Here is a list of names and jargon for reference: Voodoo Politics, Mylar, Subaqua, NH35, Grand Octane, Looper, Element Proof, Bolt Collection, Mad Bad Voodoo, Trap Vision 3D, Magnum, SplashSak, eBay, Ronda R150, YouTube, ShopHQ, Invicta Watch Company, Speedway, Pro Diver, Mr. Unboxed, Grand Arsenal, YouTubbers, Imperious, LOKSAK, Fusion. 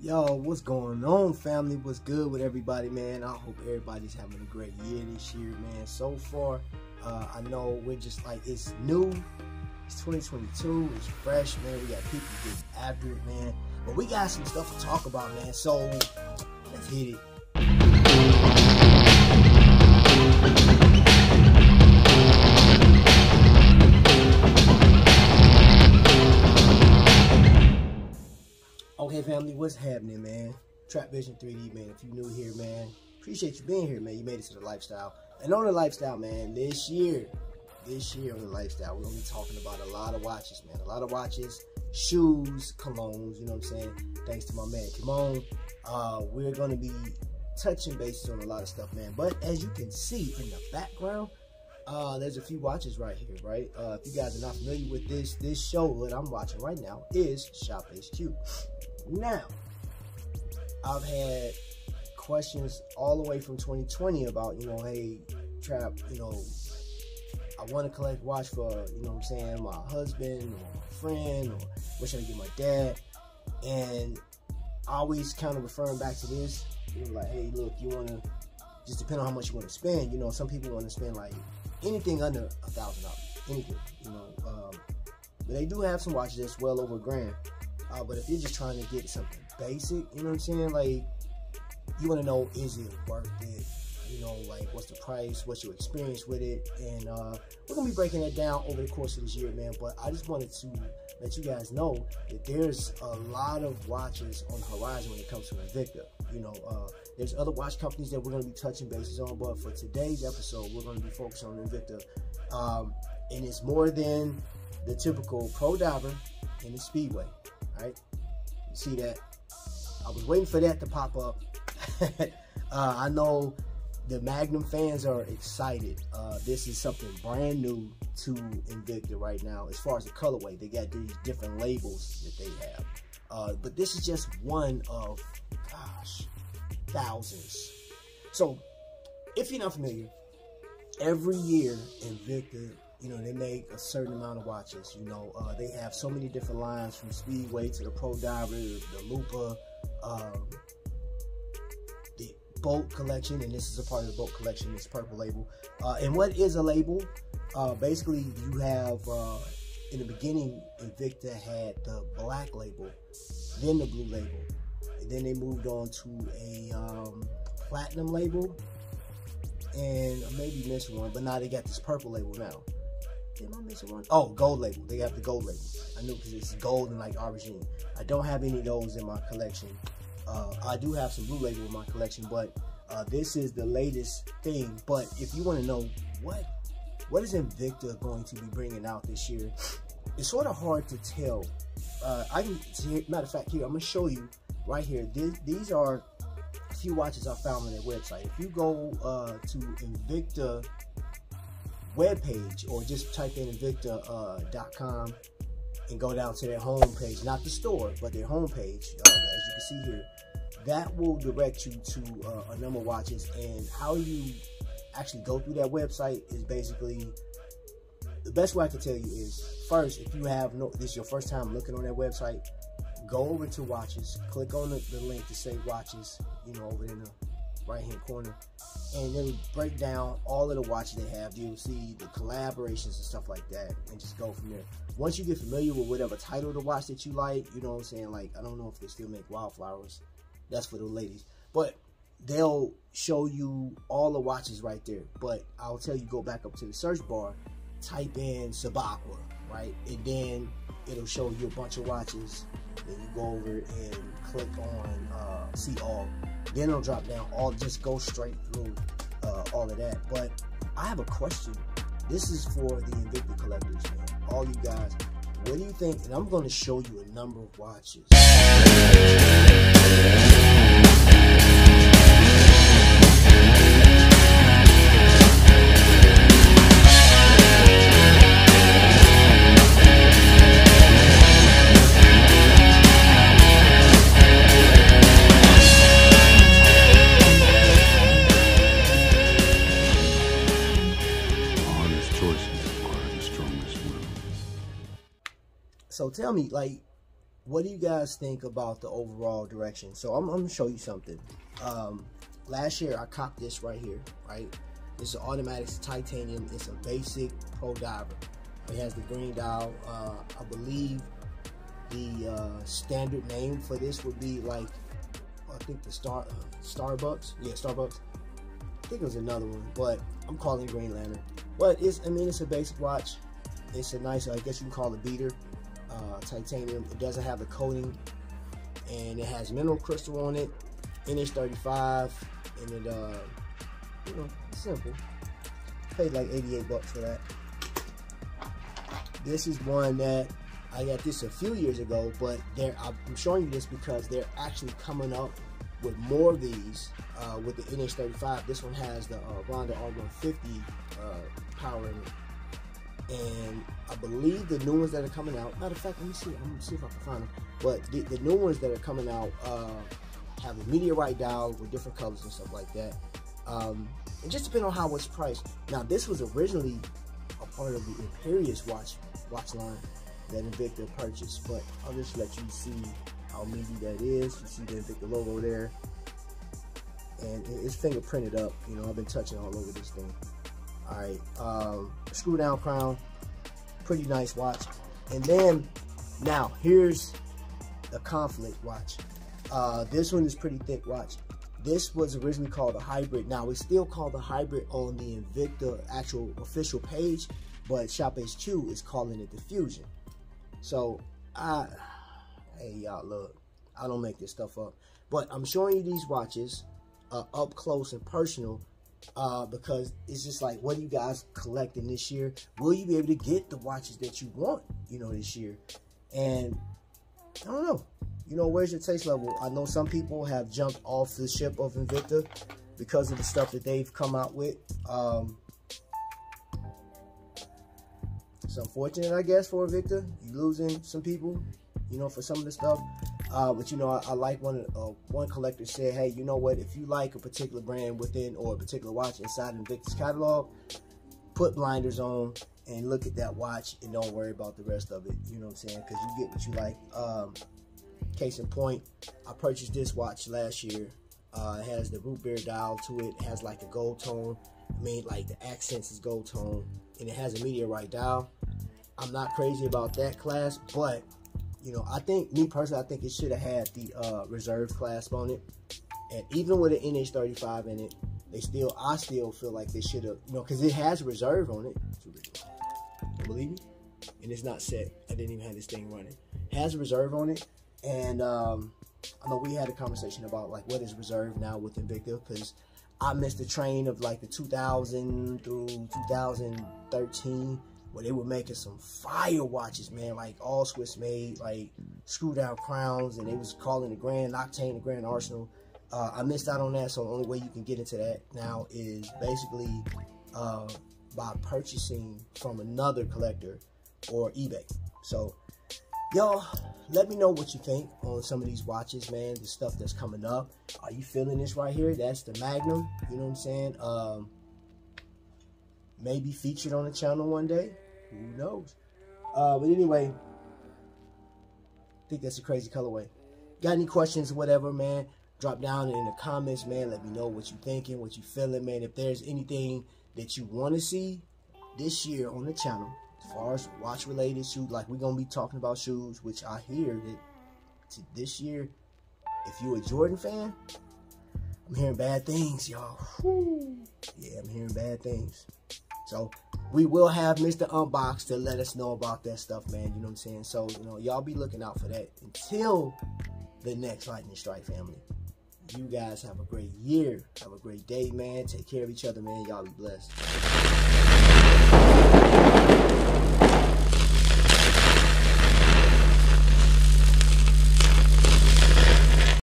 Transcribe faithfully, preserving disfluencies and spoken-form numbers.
Yo, what's going on, family? What's good with everybody, man? I hope everybody's having a great year this year, man. So far, uh, I know we're just like, it's new, it's twenty twenty-two, it's fresh, man. We got people getting after it, man. But we got some stuff to talk about, man. So let's hit it. Okay, family, what's happening, man? Trap Vision three D, man. If you're new here, man, appreciate you being here, man. You made it to the lifestyle. And on the lifestyle, man, this year, this year on the lifestyle, we're going to be talking about a lot of watches, man. A lot of watches, shoes, colognes, you know what I'm saying? Thanks to my man, Kimon. Uh, we're going to be touching bases on a lot of stuff, man. But as you can see in the background, uh, there's a few watches right here, right? Uh, if you guys are not familiar with this, this show that I'm watching right now is ShopHQ. Now, I've had questions all the way from twenty twenty about, you know, hey, Trap, you know, I want to collect watch for, you know what I'm saying, my husband or my friend, or what should I get my dad? And I always kind of referring back to this, you know, like, hey, look, you want to, just depend on how much you want to spend, you know, some people want to spend, like, anything under a thousand dollars, anything, you know, um, but they do have some watches that's well over a grand. Uh, but if you're just trying to get something basic, you know what I'm saying? Like, you want to know, is it worth it? You know, like, what's the price? What's your experience with it? And uh, we're going to be breaking that down over the course of this year, man. But I just wanted to let you guys know that there's a lot of watches on the horizon when it comes to Invicta. You know, uh, there's other watch companies that we're going to be touching bases on. But for today's episode, we're going to be focused on Invicta. Um, and it's more than the typical Pro Diver and the Speedway. Right? You see that? I was waiting for that to pop up. uh, I know the Magnum fans are excited. Uh, this is something brand new to Invicta right now. As far as the colorway, they got these different labels that they have. Uh, but this is just one of, gosh, thousands. So, if you're not familiar, every year Invicta, you know, they make a certain amount of watches. You know, uh, they have so many different lines from Speedway to the Pro Diver, the Looper, um, the Bolt Collection, and this is a part of the Bolt Collection, this purple label. Uh, and what is a label? Uh, basically, you have, uh, in the beginning, Invicta had the black label, then the blue label, and then they moved on to a um, platinum label, and I maybe missed one, but now they got this purple label now. Did I miss one? Oh, gold label. They have the gold label. I knew because it's gold and like aubergine. I don't have any of those in my collection. Uh, I do have some blue label in my collection, but uh, this is the latest thing. But if you want to know what what is Invicta going to be bringing out this year, it's sort of hard to tell. Uh, I can, matter of fact, here I'm gonna show you right here. This, these are a few watches I found on their website. If you go uh, to Invicta webpage or just type in Invicta dot com uh, and go down to their homepage, not the store, but their homepage, uh, as you can see here, that will direct you to uh, a number of watches. And how you actually go through that website is basically, the best way I can tell you is, first, if you have no, this is your first time looking on that website, go over to watches, click on the, the link to say watches, you know, over in the right hand corner, and it'll break down all of the watches they have. You'll see the collaborations and stuff like that, and just go from there. Once you get familiar with whatever title of the watch that you like, you know what I'm saying, like, I don't know if they still make Wildflowers, that's for the ladies, but they'll show you all the watches right there. But I'll tell you, go back up to the search bar, type in Subaqua, right, and then it'll show you a bunch of watches. Then you go over and click on uh, see all. Then it'll drop down all, just go straight through uh, all of that. But I have a question. This is for the Invicta collectors, man. All you guys, what do you think? And I'm going to show you a number of watches. So tell me, like, what do you guys think about the overall direction? So I'm, I'm gonna show you something. Um, last year I copped this right here, right? It's an automatic titanium. It's a basic Pro Diver. It has the green dial. Uh, I believe the uh, standard name for this would be like, I think the Star uh, Starbucks. Yeah, Starbucks. I think it was another one, but I'm calling it Green Lantern. But it's, I mean, it's a basic watch. It's a nice, I guess you can call it beater, uh, titanium. It doesn't have the coating, and it has mineral crystal on it. N H thirty-five, and it, uh, you know, it's simple. Paid like eighty-eight bucks for that. This is one that I got this a few years ago, but they're, I'm showing you this because they're actually coming up with more of these uh, with the N H thirty-five. This one has the uh, Ronda R one fifty uh, power in it. And I believe the new ones that are coming out, matter of fact, let me see, let me see if I can find them. But the, the new ones that are coming out uh, have a meteorite dial with different colors and stuff like that. Um, and just depending on how it's priced. Now, this was originally a part of the Imperious watch, watch line that Invicta purchased, but I'll just let you see how meaty that is. You see the Invicta logo there, and it's fingerprinted up. You know, I've been touching all over this thing. All right, um, screw down crown, pretty nice watch. And then now here's the Conflict watch. Uh, this one is pretty thick watch. This was originally called a Hybrid. Now it's still called the Hybrid on the Invicta actual official page, but ShopHQ is calling it the Fusion. So, I, hey y'all, look, I don't make this stuff up, but I'm showing you these watches uh, up close and personal uh, because it's just like, what are you guys collecting this year? Will you be able to get the watches that you want, you know, this year? And I don't know, you know, where's your taste level? I know some people have jumped off the ship of Invicta because of the stuff that they've come out with. Um, It's unfortunate, I guess, for Invicta. You're losing some people, you know, for some of the stuff. Uh, but, you know, I, I like one uh, one collector said, hey, you know what? If you like a particular brand within or a particular watch inside Invicta's catalog, put blinders on and look at that watch and don't worry about the rest of it. You know what I'm saying? Because you get what you like. Um, case in point, I purchased this watch last year. Uh, it has the root beer dial to it. It has, like, a gold tone. I mean, like, the accents is gold tone. And it has a meteorite dial. I'm not crazy about that class, but, you know, I think, me personally, I think it should have had the uh, reserve clasp on it. And even with an N H thirty-five in it, they still, I still feel like they should have, you know, because it has reserve on it. Believe me? And it's not set. I didn't even have this thing running. It has reserve on it. And um, I know we had a conversation about, like, what is reserve now with Invicta, because I missed the train of, like, the two thousand through two thousand thirteen. Where they were making some fire watches, man, like all Swiss made, like screw down crowns, and they was calling the Grand Octane the Grand Arsenal. Uh, I missed out on that, so the only way you can get into that now is basically uh, by purchasing from another collector or eBay. So, y'all, let me know what you think on some of these watches, man, the stuff that's coming up. Are you feeling this right here? That's the Magnum, you know what I'm saying? Um, maybe featured on the channel one day, who knows. Uh, but anyway, I think that's a crazy colorway. Got any questions, whatever, man, drop down in the comments, man. Let me know what you're thinking, what you're feeling, man. If there's anything that you want to see this year on the channel, as far as watch related shoes, like we're going to be talking about shoes, which I hear that to this year, if you're a Jordan fan, I'm hearing bad things, y'all. Yeah, I'm hearing bad things. So, we will have Mister Unboxed to let us know about that stuff, man. You know what I'm saying? So, you know, y'all be looking out for that. Until the next Lightning Strike, family. You guys have a great year. Have a great day, man. Take care of each other, man. Y'all be blessed.